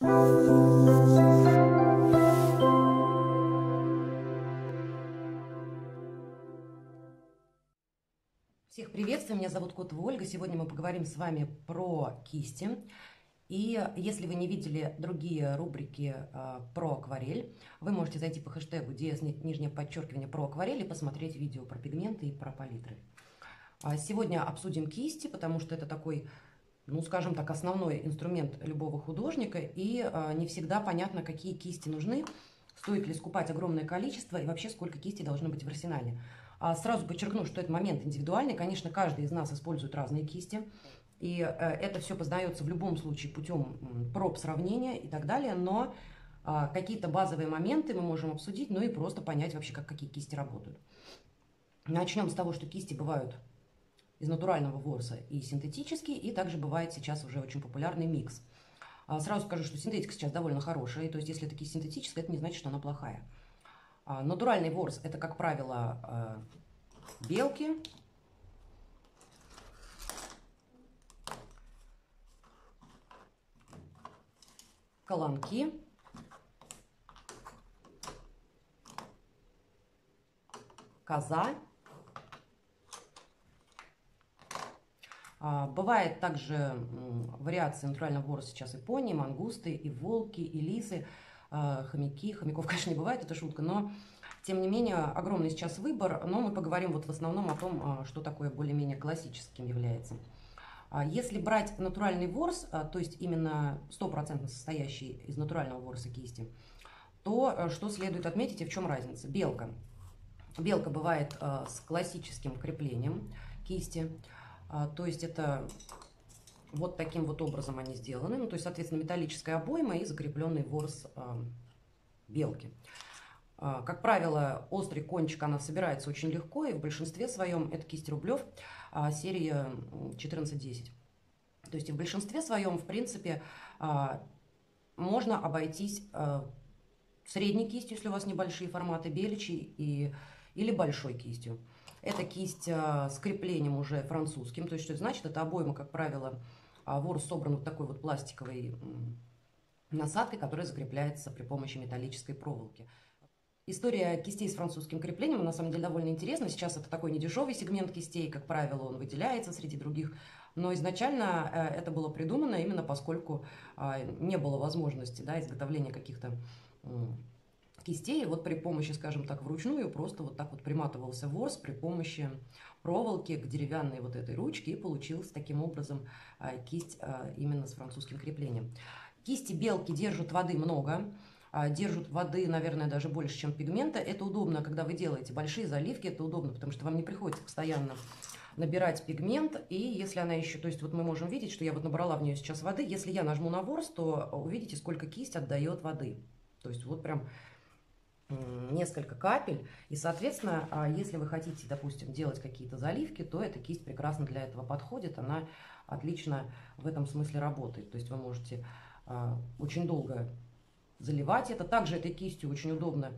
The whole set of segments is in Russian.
Всех приветствую, меня зовут Котова Ольга. Сегодня мы поговорим с вами про кисти. И если вы не видели другие рубрики про акварель, вы можете зайти по хэштегу ds_нижнее_подчеркивание про акварель и посмотреть видео про пигменты и про палитры. Сегодня обсудим кисти, потому что это такой, ну скажем так, основной инструмент любого художника, и не всегда понятно, какие кисти нужны, стоит ли скупать огромное количество и вообще сколько кистей должно быть в арсенале. Сразу подчеркну, что это момент индивидуальный, конечно, каждый из нас использует разные кисти. И это все познается в любом случае путем проб, сравнения и так далее, но какие-то базовые моменты мы можем обсудить, ну и просто понять вообще, как какие кисти работают. Начнем с того, что кисти бывают из натурального ворса и синтетические, и также бывает сейчас уже очень популярный микс. Сразу скажу, что синтетика сейчас довольно хорошая, и то есть если это кисть синтетическая, это не значит, что она плохая. Натуральный ворс – это, как правило, белки, колонки, коза. Бывает также вариации натурального ворса сейчас и пони, и мангусты, и волки, и лисы, хомяки. Хомяков, конечно, не бывает, это шутка, но тем не менее огромный сейчас выбор. Но мы поговорим вот в основном о том, что такое более-менее классическим является. Если брать натуральный ворс, то есть именно 100% состоящий из натурального ворса кисти, то что следует отметить и в чем разница? Белка. Белка бывает с классическим креплением кисти, то есть это вот таким вот образом они сделаны, ну, то есть, соответственно, металлическая обойма и закрепленный ворс белки. Как правило, острый кончик она собирается очень легко, и в большинстве своем это кисть Рублев серии 14-10. То есть в большинстве своем, в принципе, можно обойтись средней кистью, если у вас небольшие форматы, беличьей или большой кистью. Это кисть с креплением уже французским, то есть что это значит? Это обойма, как правило, ворс собран вот такой вот пластиковой насадкой, которая закрепляется при помощи металлической проволоки. История кистей с французским креплением на самом деле довольно интересна. Сейчас это такой недешевый сегмент кистей, как правило, он выделяется среди других. Но изначально это было придумано именно поскольку не было возможности, да, изготовления каких-то кистей. Вот при помощи, скажем так, вручную просто вот так вот приматывался ворс при помощи проволоки к деревянной вот этой ручке, и получилась таким образом кисть именно с французским креплением. Кисти белки держат воды много. Держат воды, наверное, даже больше, чем пигмента. Это удобно, когда вы делаете большие заливки, это удобно, потому что вам не приходится постоянно набирать пигмент. И если она еще, то есть вот мы можем видеть, что я вот набрала в нее сейчас воды. Если я нажму на ворс, то увидите, сколько кисть отдает воды. То есть вот прям несколько капель. И, соответственно, если вы хотите, допустим, делать какие-то заливки, то эта кисть прекрасно для этого подходит. Она отлично в этом смысле работает. То есть вы можете очень долго заливать это. Также этой кистью очень удобно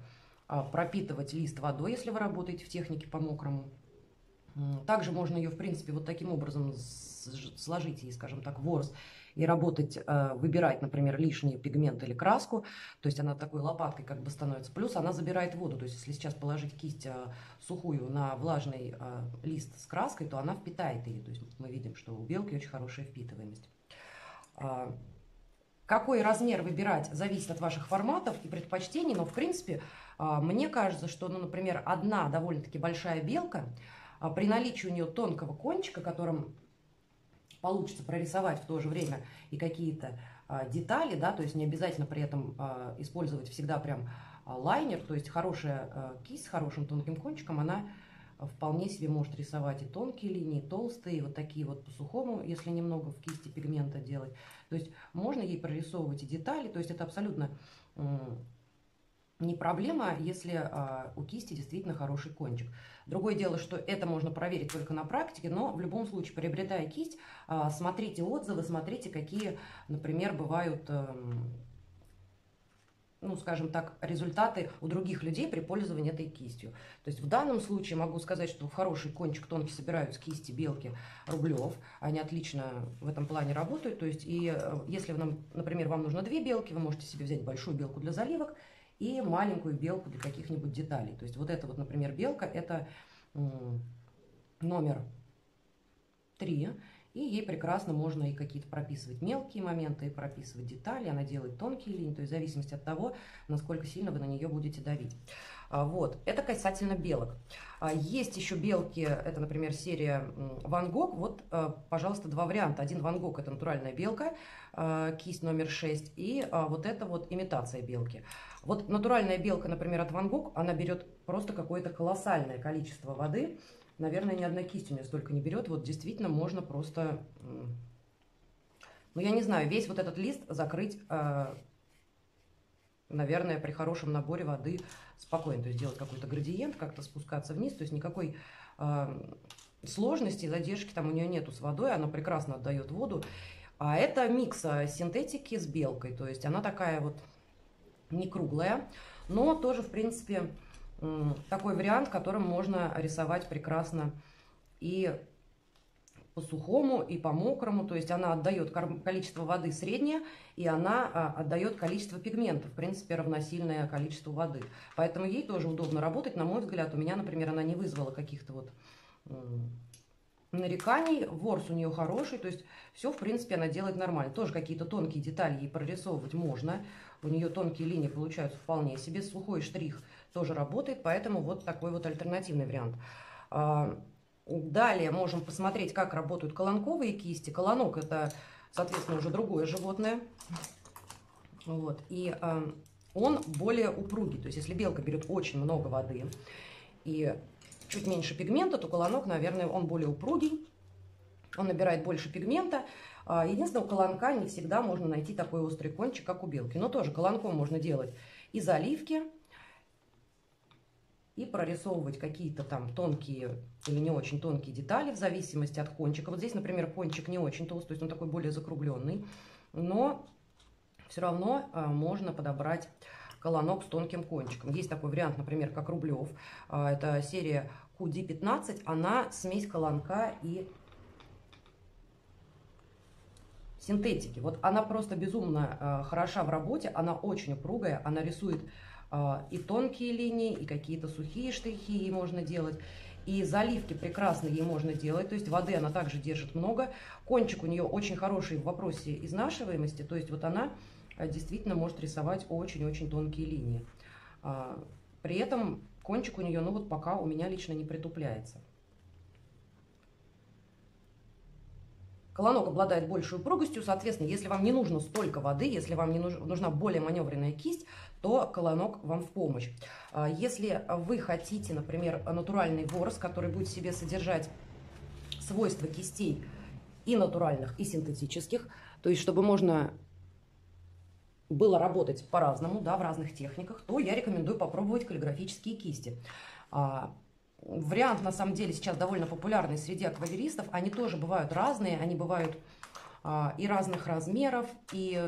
пропитывать лист водой, если вы работаете в технике по мокрому. Также можно ее, в принципе, вот таким образом сложить, и, скажем так, ворс, и работать, выбирать, например, лишний пигмент или краску. То есть она такой лопаткой как бы становится. Плюс она забирает воду. То есть если сейчас положить кисть сухую на влажный лист с краской, то она впитает ее. То есть мы видим, что у белки очень хорошая впитываемость. Какой размер выбирать, зависит от ваших форматов и предпочтений, но, в принципе, мне кажется, что, ну, например, одна довольно-таки большая белка, при наличии у нее тонкого кончика, которым получится прорисовать в то же время и какие-то детали, да, то есть не обязательно при этом использовать всегда прям лайнер, то есть хорошая кисть с хорошим тонким кончиком, она вполне себе может рисовать и тонкие линии, и толстые, и вот такие вот по-сухому, если немного в кисти пигмента делать. То есть можно ей прорисовывать и детали, то есть это абсолютно не проблема, если у кисти действительно хороший кончик. Другое дело, что это можно проверить только на практике, но в любом случае, приобретая кисть, смотрите отзывы, смотрите, какие, например, бывают ну, скажем так, результаты у других людей при пользовании этой кистью. То есть в данном случае могу сказать, что в хороший кончик тонкий собирают с кисти Белки Рублев. Они отлично в этом плане работают. То есть и если, например, вам нужно две белки, вы можете себе взять большую белку для заливок и маленькую белку для каких-нибудь деталей. То есть вот эта вот, например, белка, это номер 3. И ей прекрасно можно и какие-то прописывать мелкие моменты, и прописывать детали. Она делает тонкие линии, то есть в зависимости от того, насколько сильно вы на нее будете давить. Вот, это касательно белок. Есть еще белки, это, например, серия Ван Гог. Вот, пожалуйста, два варианта. Один Ван Гог – это натуральная белка, кисть номер 6, и вот это вот имитация белки. Вот натуральная белка, например, от Ван Гог, она берет просто какое-то колоссальное количество воды. Наверное, ни одна кисть у меня столько не берет. Вот действительно можно просто, ну, я не знаю, весь вот этот лист закрыть, наверное, при хорошем наборе воды спокойно. То есть делать какой-то градиент, как-то спускаться вниз. То есть никакой сложности, задержки там у нее нету с водой. Она прекрасно отдает воду. А это микс синтетики с белкой. То есть она такая вот не круглая, но тоже, в принципе, такой вариант, которым можно рисовать прекрасно и по сухому, и по мокрому. То есть она отдает количество воды среднее, и она отдает количество пигмента, в принципе, равносильное количеству воды. Поэтому ей тоже удобно работать. На мой взгляд, у меня, например, она не вызвала каких-то вот нареканий. Ворс у нее хороший, то есть все, в принципе, она делает нормально. Тоже какие-то тонкие детали ей прорисовывать можно. У нее тонкие линии получаются вполне себе. Сухой штрих тоже работает, поэтому вот такой вот альтернативный вариант. Далее можем посмотреть, как работают колонковые кисти. Колонок – это, соответственно, уже другое животное. Вот. И он более упругий. То есть если белка берет очень много воды и чуть меньше пигмента, то колонок, наверное, он более упругий. Он набирает больше пигмента. Единственное, у колонка не всегда можно найти такой острый кончик, как у белки. Но тоже колонком можно делать и заливки, и прорисовывать какие-то там тонкие или не очень тонкие детали в зависимости от кончика. Вот здесь, например, кончик не очень толстый, то есть он такой более закругленный. Но все равно можно подобрать колонок с тонким кончиком. Есть такой вариант, например, как Рублев. Это серия QD15. Она смесь колонка и синтетики. Вот она просто безумно хороша в работе. Она очень упругая. Она рисует и тонкие линии, и какие-то сухие штрихи ей можно делать. И заливки прекрасно ей можно делать. То есть воды она также держит много. Кончик у нее очень хороший в вопросе изнашиваемости. То есть вот она действительно может рисовать очень-очень тонкие линии. При этом кончик у нее, ну вот пока у меня лично не притупляется. Колонок обладает большей упругостью, соответственно, если вам не нужно столько воды, если вам не нужна более маневренная кисть, то колонок вам в помощь. Если вы хотите, например, натуральный ворс, который будет в себе содержать свойства кистей и натуральных, и синтетических, то есть чтобы можно было работать по-разному, да, в разных техниках, то я рекомендую попробовать каллиграфические кисти. Вариант, на самом деле, сейчас довольно популярный среди акваверистов. Они тоже бывают разные, они бывают и разных размеров, и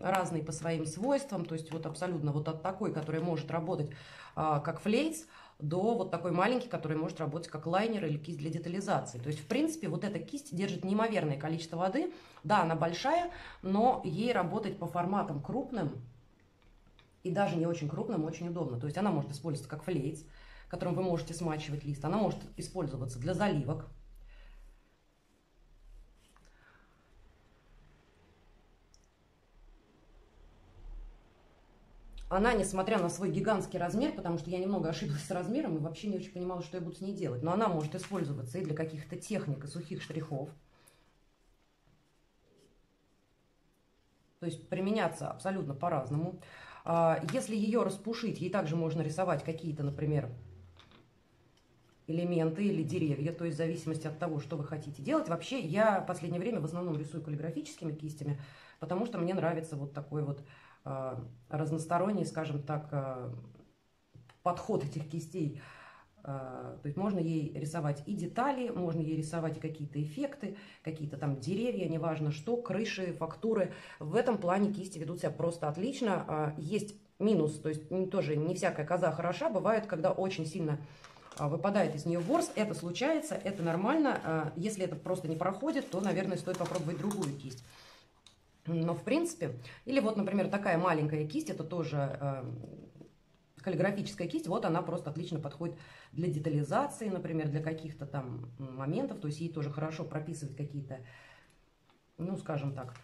разные по своим свойствам. То есть вот абсолютно вот от такой, который может работать как флейц, до вот такой маленький, который может работать как лайнер или кисть для детализации. То есть, в принципе, вот эта кисть держит неимоверное количество воды. Да, она большая, но ей работать по форматам крупным и даже не очень крупным очень удобно. То есть она может использоваться как флейц, которым вы можете смачивать лист. Она может использоваться для заливок. Она, несмотря на свой гигантский размер, потому что я немного ошиблась с размером и вообще не очень понимала, что я буду с ней делать, но она может использоваться и для каких-то техник и сухих штрихов. То есть применяться абсолютно по-разному. Если ее распушить, ей также можно рисовать какие-то, например, элементы или деревья, то есть в зависимости от того, что вы хотите делать. Вообще, я в последнее время в основном рисую каллиграфическими кистями, потому что мне нравится вот такой вот разносторонний, скажем так, подход этих кистей. То есть можно ей рисовать и детали, можно ей рисовать какие-то эффекты, какие-то там деревья, неважно что, крыши, фактуры. В этом плане кисти ведут себя просто отлично. Есть минус, то есть тоже не всякая коза хороша, бывает, когда очень сильно выпадает из нее ворс, это случается, это нормально, если это просто не проходит, то, наверное, стоит попробовать другую кисть. Но в принципе, или вот, например, такая маленькая кисть, это тоже каллиграфическая кисть, вот она просто отлично подходит для детализации, например, для каких-то там моментов, то есть ей тоже хорошо прописывать какие-то, ну, скажем так,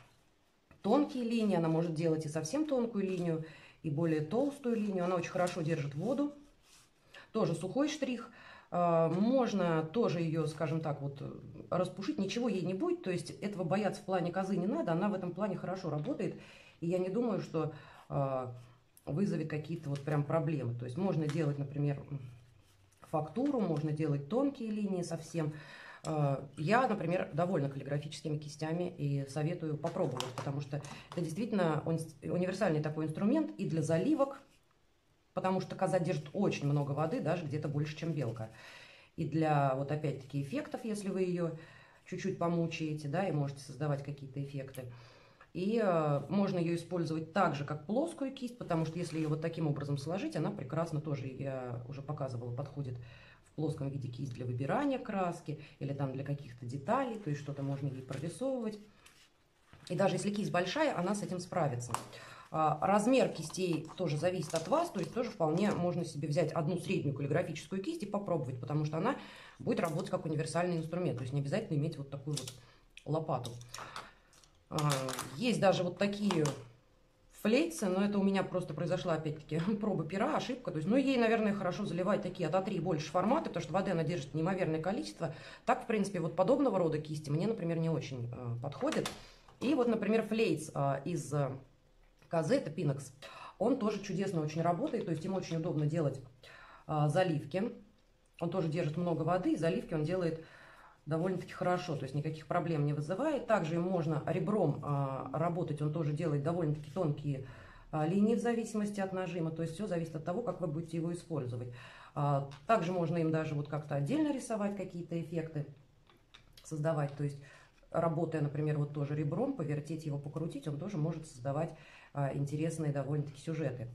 тонкие линии, она может делать и совсем тонкую линию, и более толстую линию, она очень хорошо держит воду, тоже сухой штрих, можно тоже ее, скажем так, вот распушить, ничего ей не будет, то есть этого бояться в плане козы не надо, она в этом плане хорошо работает, и я не думаю, что вызовет какие-то вот прям проблемы, то есть можно делать, например, фактуру, можно делать тонкие линии совсем. Я, например, довольна каллиграфическими кистями и советую попробовать, потому что это действительно универсальный такой инструмент и для заливок, потому что коза держит очень много воды, даже где-то больше, чем белка. И для вот опять-таки эффектов, если вы ее чуть-чуть помучаете, да, и можете создавать какие-то эффекты. И можно ее использовать так же, как плоскую кисть, потому что если ее вот таким образом сложить, она прекрасно тоже, я уже показывала, подходит в плоском виде кисть для выбирания краски или там для каких-то деталей, то есть что-то можно ей прорисовывать. И даже если кисть большая, она с этим справится. Размер кистей тоже зависит от вас, то есть тоже вполне можно себе взять одну среднюю каллиграфическую кисть и попробовать, потому что она будет работать как универсальный инструмент, то есть не обязательно иметь вот такую вот лопату. Есть даже вот такие флейцы, но это у меня просто произошла опять-таки проба пера, ошибка. То есть, ну, ей, наверное, хорошо заливать такие от А3 больше форматы, потому что воды она держит неимоверное количество. Так, в принципе, вот подобного рода кисти мне, например, не очень подходят. И вот, например, флейц из козы, это Pinax, он тоже чудесно очень работает, то есть им очень удобно делать заливки. Он тоже держит много воды, и заливки он делает довольно-таки хорошо, то есть никаких проблем не вызывает. Также можно ребром работать, он тоже делает довольно-таки тонкие линии в зависимости от нажима, то есть все зависит от того, как вы будете его использовать. Также можно им даже вот как-то отдельно рисовать какие-то эффекты, создавать, то есть работая, например, вот тоже ребром, повертеть его, покрутить, он тоже может создавать интересные довольно-таки сюжеты.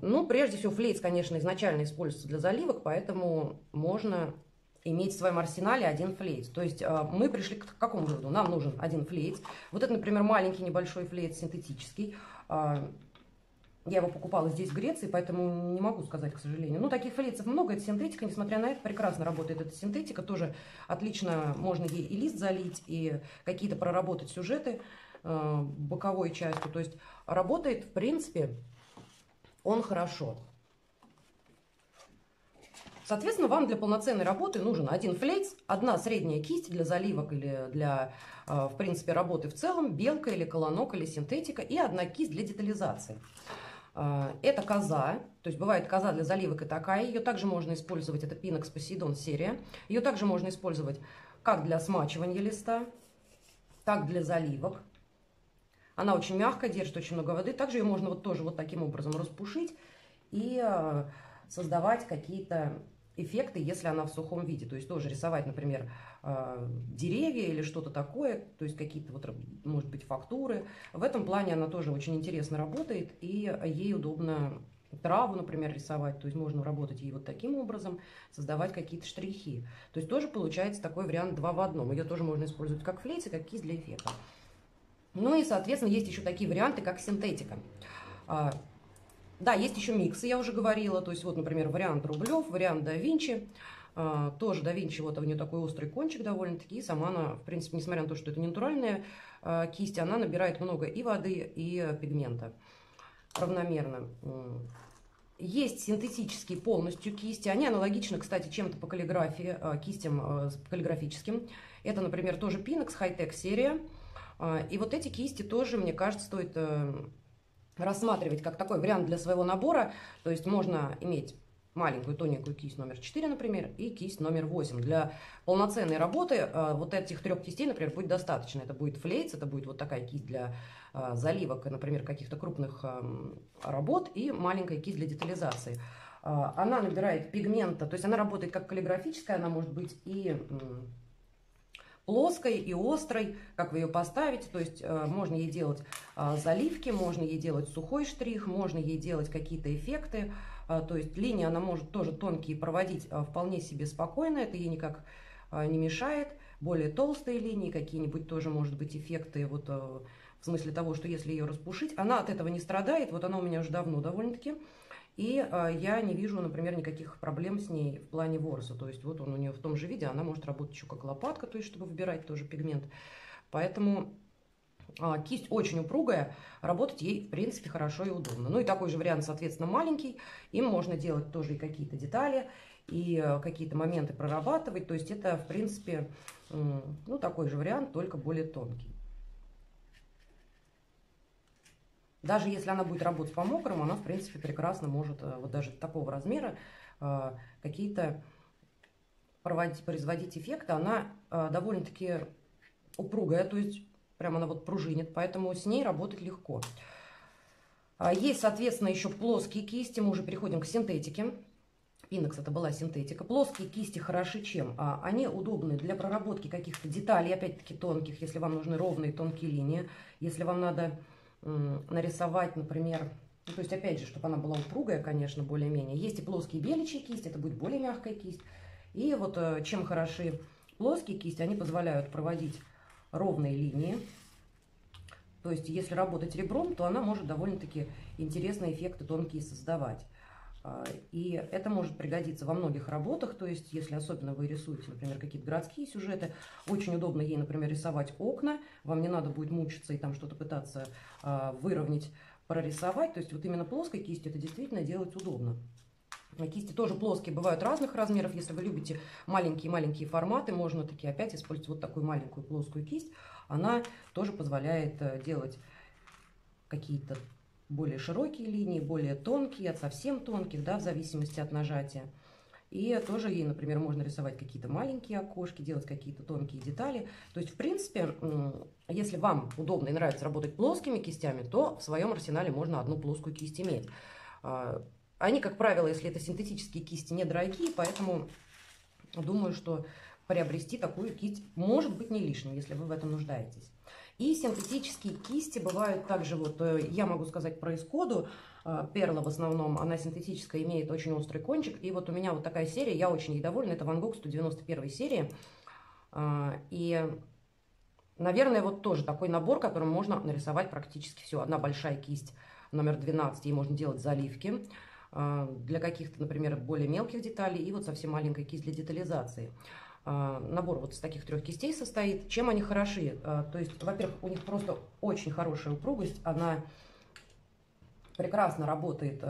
Ну, прежде всего, флейц, конечно, изначально используется для заливок, поэтому можно иметь в своем арсенале один флейц. То есть мы пришли к какому выводу? Нам нужен один флейц. Вот это, например, маленький небольшой флейц синтетический. Я его покупала здесь, в Греции, поэтому не могу сказать, к сожалению. Ну, таких флейцев много, это синтетика. Несмотря на это, прекрасно работает эта синтетика. Тоже отлично можно ей и лист залить, и какие-то проработать сюжеты боковой частью. То есть работает, в принципе, он хорошо. Соответственно, вам для полноценной работы нужен один флейц, одна средняя кисть для заливок или для, в принципе, работы в целом, белка или колонок или синтетика, и одна кисть для детализации. Это коза, то есть бывает коза для заливок и такая, ее также можно использовать, это Pinax Poseidon серия, ее также можно использовать как для смачивания листа, так для заливок. Она очень мягкая, держит очень много воды, также ее можно вот тоже вот таким образом распушить и создавать какие-то эффекты, если она в сухом виде. То есть тоже рисовать, например, деревья или что-то такое, то есть какие-то, вот, может быть, фактуры. В этом плане она тоже очень интересно работает, и ей удобно траву, например, рисовать. То есть можно работать ей вот таким образом, создавать какие-то штрихи. То есть тоже получается такой вариант 2 в 1. Ее тоже можно использовать как флейц и как кисть для эффекта. Ну и, соответственно, есть еще такие варианты, как синтетика. Да, есть еще миксы, я уже говорила, то есть вот, например, вариант Рублев, вариант Да Винчи, тоже Да Винчи, вот у нее такой острый кончик довольно-таки, и сама она, в принципе, несмотря на то, что это не натуральная кисть, она набирает много и воды, и пигмента равномерно. Есть синтетические полностью кисти, они аналогичны, кстати, чем-то по каллиграфии, кистям каллиграфическим. Это, например, тоже Pinax High Tech серия, и вот эти кисти тоже, мне кажется, стоит рассматривать как такой вариант для своего набора, то есть можно иметь маленькую тоненькую кисть номер 4, например, и кисть номер 8. Для полноценной работы вот этих 3 кистей, например, будет достаточно. Это будет флейц, это будет вот такая кисть для заливок, например, каких-то крупных работ, и маленькая кисть для детализации. Она набирает пигмента, то есть она работает как каллиграфическая, она может быть и плоской и острой, как вы ее поставите. То есть можно ей делать заливки, можно ей делать сухой штрих, можно ей делать какие-то эффекты. То есть линии она может тоже тонкие проводить вполне себе спокойно, это ей никак не мешает. Более толстые линии, какие-нибудь тоже, может быть, эффекты, вот в смысле того, что если ее распушить, она от этого не страдает. Вот она у меня уже давно довольно-таки. И я не вижу, например, никаких проблем с ней в плане ворса. То есть вот он у нее в том же виде, она может работать еще как лопатка, то есть чтобы выбирать тоже пигмент. Поэтому кисть очень упругая, работать ей, в принципе, хорошо и удобно. Ну и такой же вариант, соответственно, маленький. Им можно делать тоже и какие-то детали, и какие-то моменты прорабатывать. То есть это, в принципе, ну такой же вариант, только более тонкий. Даже если она будет работать по мокрому, она, в принципе, прекрасно может вот даже такого размера какие-то производить эффекты. Она довольно-таки упругая, то есть прям она вот пружинит, поэтому с ней работать легко. Есть, соответственно, еще плоские кисти. Мы уже переходим к синтетике. Pinax это была синтетика. Плоские кисти хороши чем? Они удобны для проработки каких-то деталей, опять-таки тонких, если вам нужны ровные тонкие линии, если вам надо нарисовать, например, ну, то есть опять же, чтобы она была упругая, конечно, более-менее. Есть и плоские беличьи кисти, это будет более мягкая кисть. И вот чем хороши плоские кисти, они позволяют проводить ровные линии. То есть если работать ребром, то она может довольно-таки интересные эффекты тонкие создавать. И это может пригодиться во многих работах, то есть если особенно вы рисуете, например, какие-то городские сюжеты, очень удобно ей, например, рисовать окна, вам не надо будет мучиться и там что-то пытаться выровнять, прорисовать, то есть вот именно плоской кистью это действительно делать удобно. Кисти тоже плоские, бывают разных размеров, если вы любите маленькие-маленькие форматы, можно таки опять использовать вот такую маленькую плоскую кисть, она тоже позволяет делать какие-то более широкие линии, более тонкие, от совсем тонких, да, в зависимости от нажатия. И тоже ей, например, можно рисовать какие-то маленькие окошки, делать какие-то тонкие детали. То есть, в принципе, если вам удобно и нравится работать плоскими кистями, то в своем арсенале можно одну плоскую кисть иметь. Они, как правило, если это синтетические кисти, недорогие, поэтому думаю, что приобрести такую кисть может быть не лишним, если вы в этом нуждаетесь. И синтетические кисти бывают также, вот я могу сказать про Escoda Perla в основном, она синтетическая, имеет очень острый кончик. И вот у меня вот такая серия, я очень ей довольна, это Ван Гог 191 серии. И, наверное, вот тоже такой набор, которым можно нарисовать практически все. Одна большая кисть номер 12, ей можно делать заливки для каких-то, например, более мелких деталей, и вот совсем маленькая кисть для детализации. Набор вот из таких трех кистей состоит. Чем они хороши? То есть, во-первых, у них просто очень хорошая упругость. Она прекрасно работает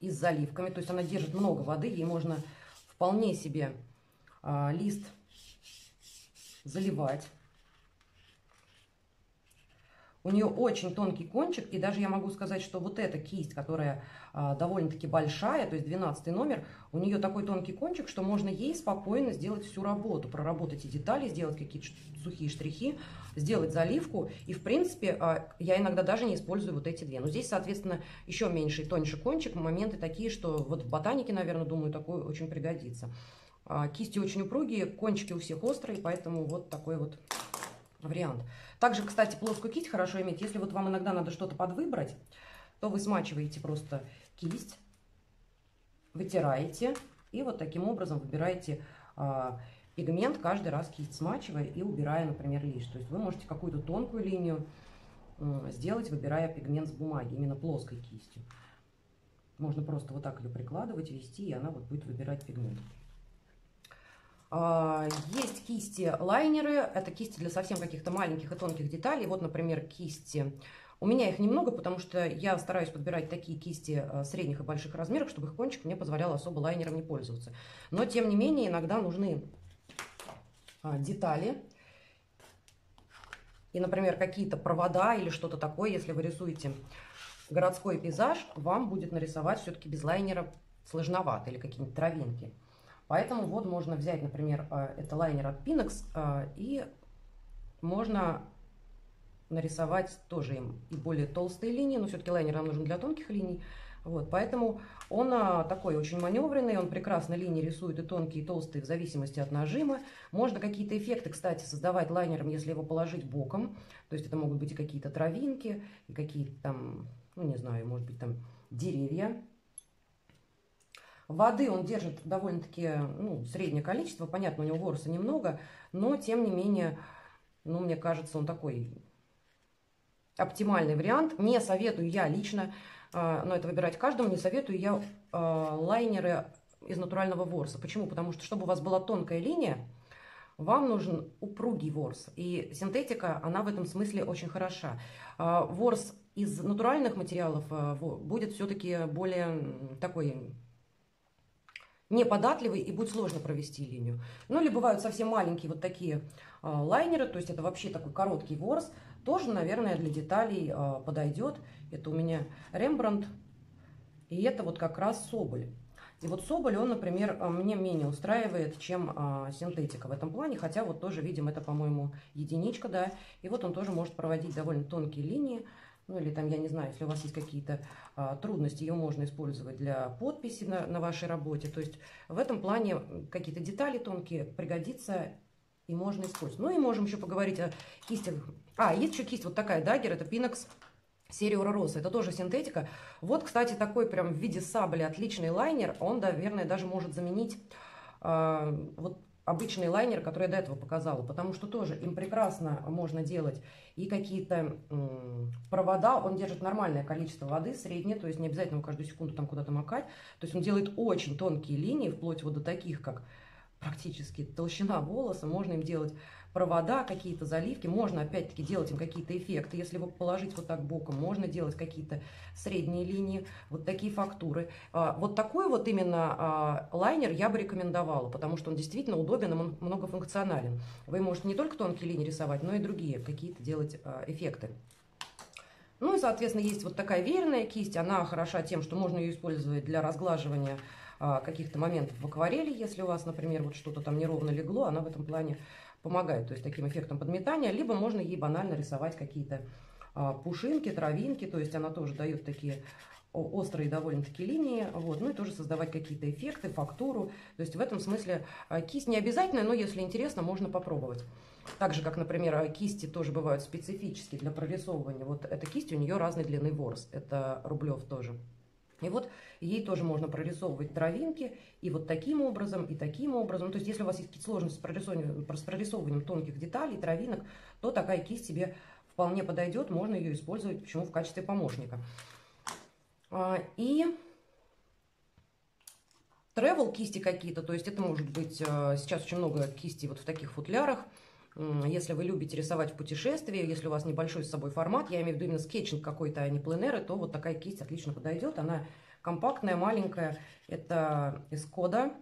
и с заливками. То есть она держит много воды. Ей можно вполне себе лист заливать. У нее очень тонкий кончик, и даже я могу сказать, что вот эта кисть, которая довольно-таки большая, то есть 12 номер, у нее такой тонкий кончик, что можно ей спокойно сделать всю работу, проработать и детали, сделать какие-то сухие штрихи, сделать заливку. И, в принципе, я иногда даже не использую вот эти две. Но здесь, соответственно, еще меньше и тоньше кончик. Моменты такие, что вот в ботанике, наверное, думаю, такой очень пригодится. Кисти очень упругие, кончики у всех острые, поэтому вот такой вот вариант. Также, кстати, плоскую кисть хорошо иметь. Если вот вам иногда надо что-то подвыбрать, то вы смачиваете просто кисть, вытираете и вот таким образом выбираете пигмент, каждый раз кисть смачивая и убирая, например, лишь. То есть вы можете какую-то тонкую линию сделать, выбирая пигмент с бумаги, именно плоской кистью. Можно просто вот так ее прикладывать, вести, и она вот будет выбирать пигмент. Есть кисти-лайнеры, это кисти для совсем каких-то маленьких и тонких деталей. Вот, например, кисти. У меня их немного, потому что я стараюсь подбирать такие кисти средних и больших размеров, чтобы их кончик мне позволял особо лайнером не пользоваться. Но, тем не менее, иногда нужны детали. И, например, какие-то провода или что-то такое, если вы рисуете городской пейзаж, вам будет нарисовать все-таки без лайнера сложновато или какие-нибудь травинки. Поэтому вот можно взять, например, это лайнер от Pinax, и можно нарисовать тоже им и более толстые линии, но все-таки лайнер нам нужен для тонких линий, Вот, поэтому он такой очень маневренный, он прекрасно линии рисует и тонкие, и толстые, в зависимости от нажима. Можно какие-то эффекты, кстати, создавать лайнером, если его положить боком. То есть это могут быть и какие-то травинки, и какие-то там, ну не знаю, может быть там деревья. Воды он держит довольно-таки, ну, среднее количество. Понятно, у него ворса немного, но тем не менее, ну, мне кажется, он такой оптимальный вариант. Не советую я лично, но это выбирать каждому, не советую я лайнеры из натурального ворса. Почему? Потому что, чтобы у вас была тонкая линия, вам нужен упругий ворс. И синтетика, она в этом смысле очень хороша. Ворс из натуральных материалов будет все-таки более такой неподатливый, и будет сложно провести линию. Ну, или бывают совсем маленькие вот такие лайнеры, то есть это вообще такой короткий ворс. Тоже, наверное, для деталей подойдет. Это у меня Рембрандт, и это вот как раз соболь. И вот соболь, он, например, мне менее устраивает, чем синтетика в этом плане, хотя вот тоже, видим, это, по-моему, единичка, да. И вот он тоже может проводить довольно тонкие линии. Ну, или там, я не знаю, если у вас есть какие-то трудности, ее можно использовать для подписи на вашей работе. То есть в этом плане какие-то детали тонкие пригодятся и можно использовать. Ну и можем еще поговорить о кистях. А, есть еще кисть вот такая, даггер, это Pinax Aurora Rosa. Это тоже синтетика. Вот, кстати, такой прям в виде сабли отличный лайнер. Он, наверное, даже может заменить вот обычный лайнер, который я до этого показала, потому что тоже им прекрасно можно делать и какие-то провода. Он держит нормальное количество воды, среднее, то есть не обязательно каждую секунду там куда-то макать. То есть он делает очень тонкие линии, вплоть вот до таких, как практически толщина волоса. Можно им делать провода, какие-то заливки, можно опять-таки делать им какие-то эффекты. Если его положить вот так боком, можно делать какие-то средние линии, вот такие фактуры. Вот такой вот именно лайнер я бы рекомендовала, потому что он действительно удобен, он многофункционален. Вы можете не только тонкие линии рисовать, но и другие какие-то делать эффекты. Ну и, соответственно, есть вот такая веерная кисть. Она хороша тем, что можно ее использовать для разглаживания каких-то моментов в акварели. Если у вас, например, вот что-то там неровно легло, она в этом плане помогает, то есть таким эффектом подметания, либо можно ей банально рисовать какие-то пушинки, травинки, то есть она тоже дает такие острые довольно-таки линии, вот, ну и тоже создавать какие-то эффекты, фактуру, то есть в этом смысле кисть не обязательная, но если интересно, можно попробовать. Так же, как, например, кисти тоже бывают специфические для прорисовывания, вот эта кисть, у нее разной длины ворс, это Рублев тоже. И вот ей тоже можно прорисовывать травинки и вот таким образом, и таким образом. То есть если у вас есть какие-то сложности с прорисовыванием тонких деталей, травинок, то такая кисть себе вполне подойдет. Можно ее использовать, почему, в качестве помощника. И travel кисти какие-то, то есть это может быть, сейчас очень много кистей вот в таких футлярах. Если вы любите рисовать в путешествии, если у вас небольшой с собой формат, я имею в виду именно скетчинг какой-то, а не пленеры, то вот такая кисть отлично подойдет. Она компактная, маленькая. Это Escoda.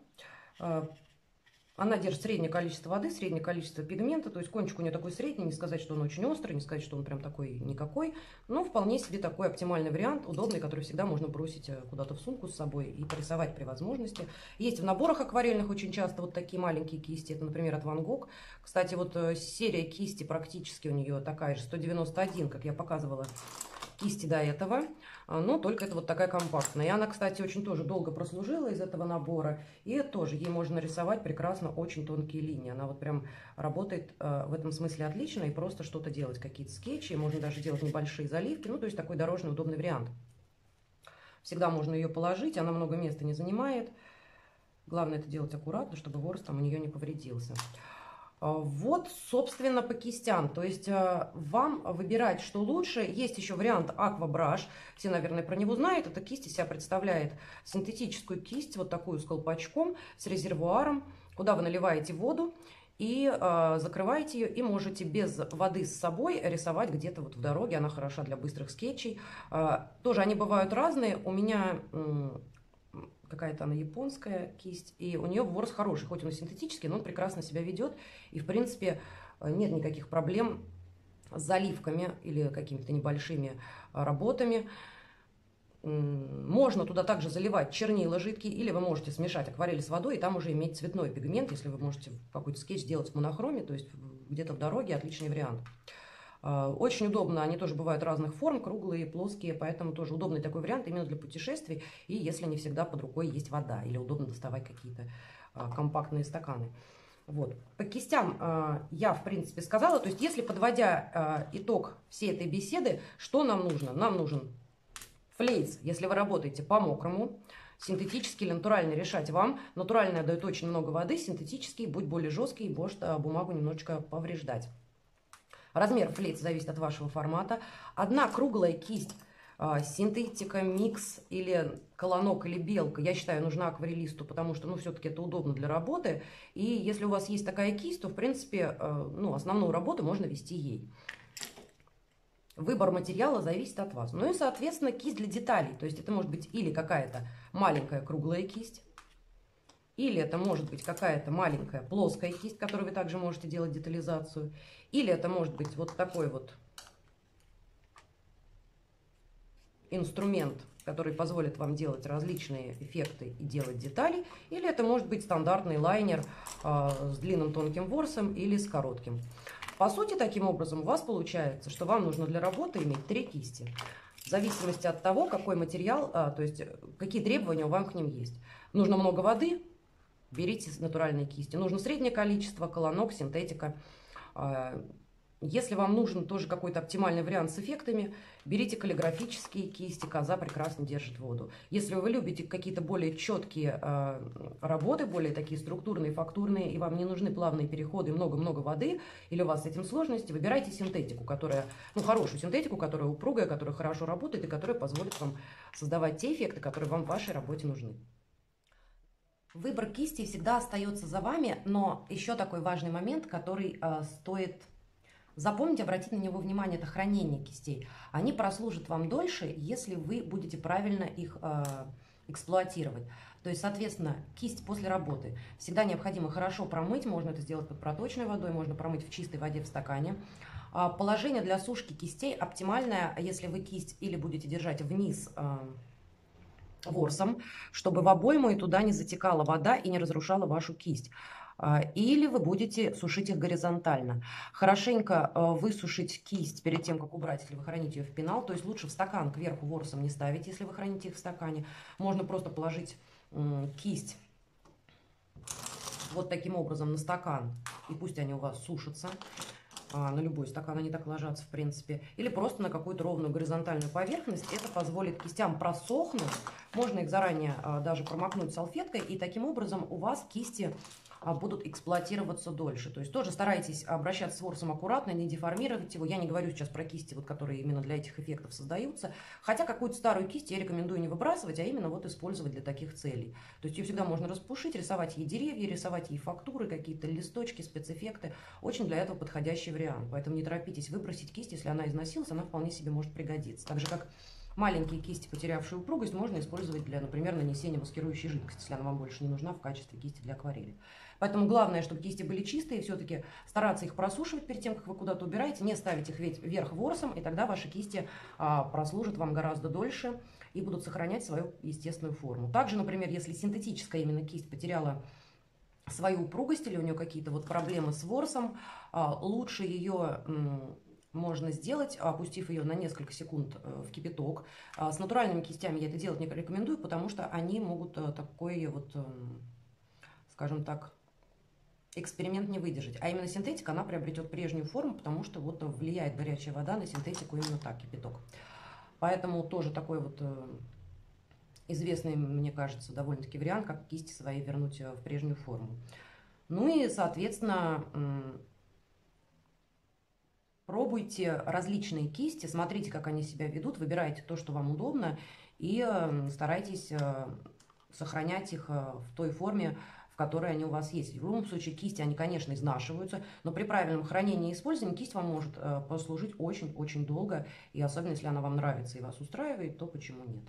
Она держит среднее количество воды, среднее количество пигмента. То есть кончик у нее такой средний. Не сказать, что он очень острый, не сказать, что он прям такой никакой. Но вполне себе такой оптимальный вариант, удобный, который всегда можно бросить куда-то в сумку с собой и порисовать при возможности. Есть в наборах акварельных очень часто вот такие маленькие кисти. Это, например, от Ван Гог. Кстати, вот серия кисти практически у нее такая же, 191, как я показывала кисти до этого, но только это вот такая компактная. И она, кстати, очень тоже долго прослужила из этого набора, и тоже ей можно рисовать прекрасно очень тонкие линии. Она вот прям работает в этом смысле отлично, и просто что-то делать, какие-то скетчи, можно даже делать небольшие заливки, ну, то есть такой дорожный удобный вариант. Всегда можно ее положить, она много места не занимает. Главное это делать аккуратно, чтобы ворс там у нее не повредился. Вот, собственно, по кистям. То есть вам выбирать, что лучше. Есть еще вариант aqua brush. Все, наверное, про него знают. Эта кисть из себя представляет синтетическую кисть, вот такую с колпачком, с резервуаром, куда вы наливаете воду и закрываете ее. И можете без воды с собой рисовать где-то вот в дороге. Она хороша для быстрых скетчей. Тоже они бывают разные. У меня какая-то она японская кисть, и у нее ворс хороший, хоть он и синтетический, но он прекрасно себя ведет, и в принципе нет никаких проблем с заливками или какими-то небольшими работами. Можно туда также заливать чернила жидкие, или вы можете смешать акварель с водой и там уже иметь цветной пигмент, если вы можете какой-то скетч делать в монохроме, то есть где-то в дороге, отличный вариант. Очень удобно, они тоже бывают разных форм, круглые, плоские, поэтому тоже удобный такой вариант именно для путешествий, и если не всегда под рукой есть вода, или удобно доставать какие-то компактные стаканы. Вот. По кистям я, в принципе, сказала, то есть если подводя итог всей этой беседы, что нам нужно? Нам нужен флейц, если вы работаете по-мокрому, синтетический или натуральный решать вам. Натуральный дает очень много воды, синтетический будет более жесткий, может бумагу немножечко повреждать. Размер флейц зависит от вашего формата. Одна круглая кисть, синтетика, микс или колонок или белка, я считаю, нужна акварелисту, потому что, ну, все-таки это удобно для работы. И если у вас есть такая кисть, то, в принципе, ну, основную работу можно вести ей. Выбор материала зависит от вас. Ну и, соответственно, кисть для деталей. То есть это может быть или какая-то маленькая круглая кисть, или это может быть какая-то маленькая плоская кисть, которой вы также можете делать детализацию. Или это может быть вот такой вот инструмент, который позволит вам делать различные эффекты и делать детали. Или это может быть стандартный лайнер с длинным тонким ворсом или с коротким. По сути, таким образом у вас получается, что вам нужно для работы иметь 3 кисти. В зависимости от того, какой материал, то есть какие требования у вас к ним есть. Нужно много воды. Берите натуральные кисти. Нужно среднее количество, колонок, синтетика. Если вам нужен тоже какой-то оптимальный вариант с эффектами, берите каллиграфические кисти, коза прекрасно держит воду. Если вы любите какие-то более четкие работы, более такие структурные, фактурные, и вам не нужны плавные переходы и много-много воды, или у вас с этим сложности, выбирайте синтетику, которая, ну, хорошую синтетику, которая упругая, которая хорошо работает и которая позволит вам создавать те эффекты, которые вам в вашей работе нужны. Выбор кисти всегда остается за вами, но еще такой важный момент, который стоит запомнить, обратить на него внимание, это хранение кистей. Они прослужат вам дольше, если вы будете правильно их эксплуатировать. То есть, соответственно, кисть после работы всегда необходимо хорошо промыть, можно это сделать под проточной водой, можно промыть в чистой воде в стакане. Положение для сушки кистей оптимальное, если вы кисть или будете держать вниз ворсом, чтобы в обойму и туда не затекала вода и не разрушала вашу кисть. Или вы будете сушить их горизонтально. Хорошенько высушить кисть перед тем, как убрать, если вы храните ее в пенал. То есть лучше в стакан кверху ворсом не ставить, если вы храните их в стакане. Можно просто положить кисть вот таким образом на стакан, и пусть они у вас сушатся. На любой стакан они так ложатся, в принципе. Или просто на какую-то ровную горизонтальную поверхность. Это позволит кистям просохнуть. Можно их заранее даже промокнуть салфеткой. И таким образом у вас кисти будут эксплуатироваться дольше. То есть тоже старайтесь обращаться с ворсом аккуратно, не деформировать его. Я не говорю сейчас про кисти, вот, которые именно для этих эффектов создаются. Хотя какую-то старую кисть я рекомендую не выбрасывать, а именно вот использовать для таких целей. То есть ее всегда можно распушить, рисовать ей деревья, рисовать ей фактуры, какие-то листочки, спецэффекты. Очень для этого подходящий вариант. Поэтому не торопитесь выбросить кисть, если она износилась, она вполне себе может пригодиться. Так же, как маленькие кисти, потерявшие упругость, можно использовать для, например, нанесения маскирующей жидкости, если она вам больше не нужна в качестве кисти для акварели. Поэтому главное, чтобы кисти были чистые, все-таки стараться их просушивать перед тем, как вы куда-то убираете, не ставить их вверх ворсом, и тогда ваши кисти прослужат вам гораздо дольше и будут сохранять свою естественную форму. Также, например, если синтетическая именно кисть потеряла свою упругость или у нее какие-то вот проблемы с ворсом, лучше ее можно сделать, опустив ее на несколько секунд в кипяток. С натуральными кистями я это делать не рекомендую, потому что они могут такой вот, скажем так, эксперимент не выдержать. А именно синтетика, она приобретет прежнюю форму, потому что вот влияет горячая вода на синтетику именно так, кипяток. Поэтому тоже такой вот известный, мне кажется, довольно-таки вариант, как кисти свои вернуть в прежнюю форму. Ну и, соответственно, пробуйте различные кисти, смотрите, как они себя ведут, выбирайте то, что вам удобно, и старайтесь сохранять их в той форме, в которой они у вас есть. В любом случае кисти, они, конечно, изнашиваются, но при правильном хранении и использовании кисть вам может послужить очень-очень долго, и особенно если она вам нравится и вас устраивает, то почему нет?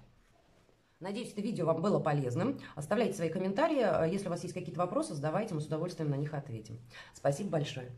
Надеюсь, это видео вам было полезным. Оставляйте свои комментарии, если у вас есть какие-то вопросы, задавайте, мы с удовольствием на них ответим. Спасибо большое.